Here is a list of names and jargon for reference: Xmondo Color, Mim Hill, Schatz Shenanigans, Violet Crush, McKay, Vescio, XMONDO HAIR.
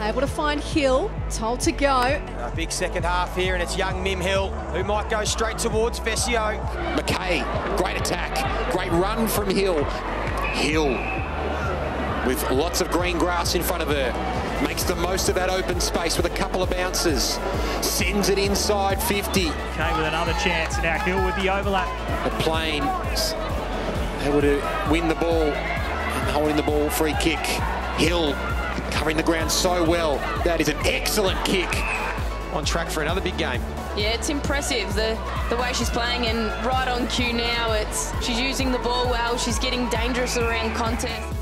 Able to find Hill, told to go. A big second half here, and it's young Mim Hill who might go straight towards Vescio. McKay, great attack, great run from Hill. Hill, with lots of green grass in front of her, makes the most of that open space with a couple of bounces. Sends it inside 50. McKay with another chance, now Hill with the overlap. The Plains able to win the ball, and holding the ball, free kick. Hill covering the ground so well. That is an excellent kick. On track for another big game. Yeah, it's impressive the way she's playing, and right on cue now. She's using the ball well. She's getting dangerous around contest.